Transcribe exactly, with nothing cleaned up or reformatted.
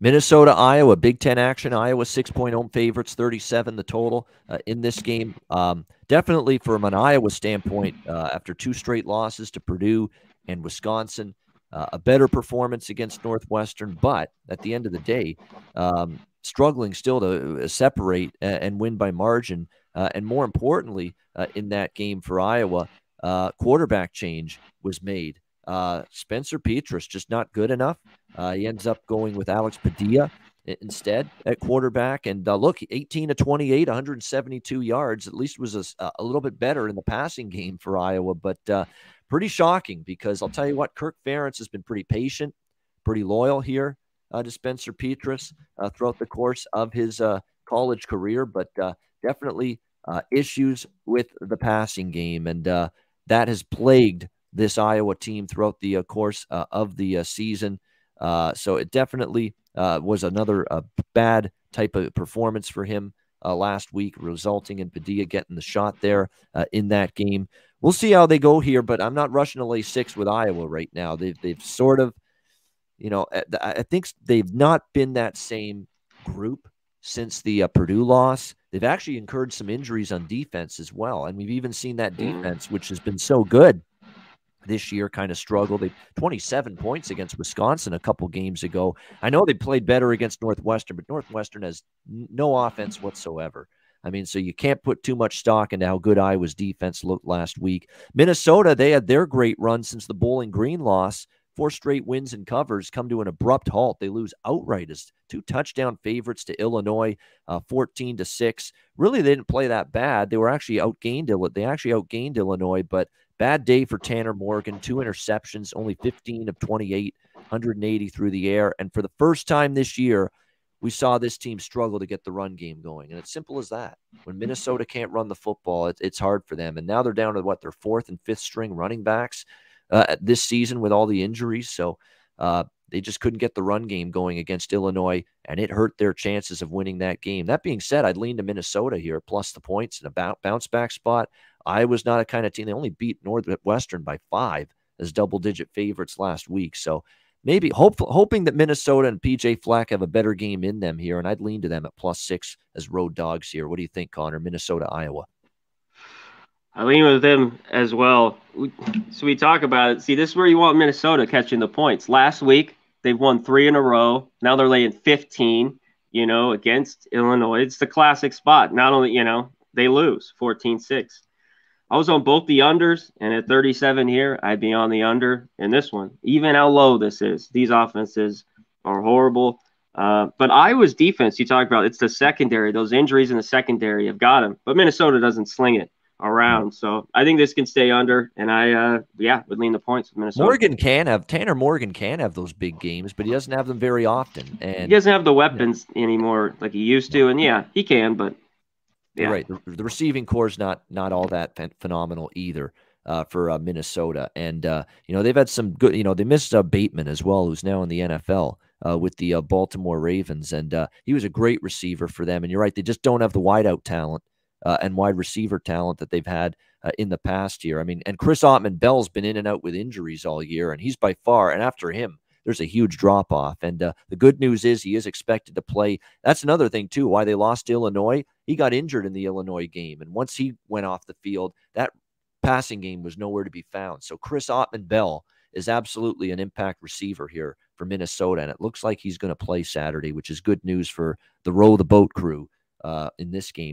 Minnesota, Iowa, Big Ten action. Iowa six-point home favorites, thirty-seven the total uh, in this game. Um, definitely from an Iowa standpoint, uh, after two straight losses to Purdue and Wisconsin, uh, a better performance against Northwestern. But at the end of the day, um, struggling still to separate and win by margin. Uh, and more importantly, uh, in that game for Iowa, uh, quarterback change was made. Uh, Spencer Petras just not good enough. Uh, he ends up going with Alex Padilla instead at quarterback. And uh, look, eighteen to twenty-eight, one hundred seventy-two yards, at least was a, a little bit better in the passing game for Iowa, but uh, pretty shocking because I'll tell you what, Kirk Ferentz has been pretty patient, pretty loyal here uh, to Spencer Petras uh, throughout the course of his uh, college career, but uh, definitely uh, issues with the passing game. And uh, that has plagued this Iowa team throughout the uh, course uh, of the uh, season. Uh, so it definitely uh, was another uh, bad type of performance for him uh, last week, resulting in Padilla getting the shot there uh, in that game. We'll see how they go here, but I'm not rushing to lay six with Iowa right now. They've, they've sort of, you know, I think they've not been that same group since the uh, Purdue loss. They've actually incurred some injuries on defense as well. And we've even seen that defense, which has been so good this year, kind of struggled. They twenty-seven points against Wisconsin a couple games ago. I know they played better against Northwestern, but Northwestern has no offense whatsoever. I mean, so you can't put too much stock into how good Iowa's defense looked last week. Minnesota, they had their great run since the Bowling Green loss. Four straight wins and covers come to an abrupt halt. They lose outright as two touchdown favorites to Illinois, uh, fourteen to six. Really, they didn't play that bad. They were actually outgained. They actually outgained Illinois, but bad day for Tanner Morgan, two interceptions, only fifteen of twenty-eight, one hundred eighty through the air. And for the first time this year, we saw this team struggle to get the run game going. And it's simple as that. When Minnesota can't run the football, it, it's hard for them. And now they're down to, what, their fourth and fifth string running backs uh, this season with all the injuries. So uh, they just couldn't get the run game going against Illinois, and it hurt their chances of winning that game. That being said, I'd lean to Minnesota here, plus the points and a bounce-back spot. Iowa's not a kind of team. They only beat Northwestern by five as double-digit favorites last week. So maybe hope, hoping that Minnesota and P J Flack have a better game in them here, and I'd lean to them at plus six as road dogs here. What do you think, Connor? Minnesota, Iowa. I lean with them as well. So we talk about it. See, this is where you want Minnesota catching the points. Last week, they've won three in a row. Now they're laying fifteen, you know, against Illinois. It's the classic spot. Not only, you know, they lose fourteen six. I was on both the unders, and at thirty-seven here, I'd be on the under in this one. Even how low this is, these offenses are horrible. Uh, but Iowa's defense, you talk about, it's the secondary. Those injuries in the secondary have got them. But Minnesota doesn't sling it around. So I think this can stay under, and I, uh, yeah, would lean the points with Minnesota. Morgan can have, Tanner Morgan can have those big games, but he doesn't have them very often. And he doesn't have the weapons yeah. anymore like he used to. And, yeah, he can, but – Yeah. Right. The, the receiving core is not, not all that phenomenal either uh, for uh, Minnesota. And, uh, you know, they've had some good, you know, they missed uh, Bateman as well, who's now in the N F L uh, with the uh, Baltimore Ravens. And uh, he was a great receiver for them. And you're right. They just don't have the wideout talent uh, and wide receiver talent that they've had uh, in the past year. I mean, and Chris Autman-Bell's been in and out with injuries all year, and he's by far, and after him, there's a huge drop-off. And uh, the good news is he is expected to play. That's another thing, too, why they lost to Illinois. He got injured in the Illinois game. And once he went off the field, that passing game was nowhere to be found. So Chris Autman-Bell is absolutely an impact receiver here for Minnesota. And it looks like he's going to play Saturday, which is good news for the Row the Boat crew uh, in this game.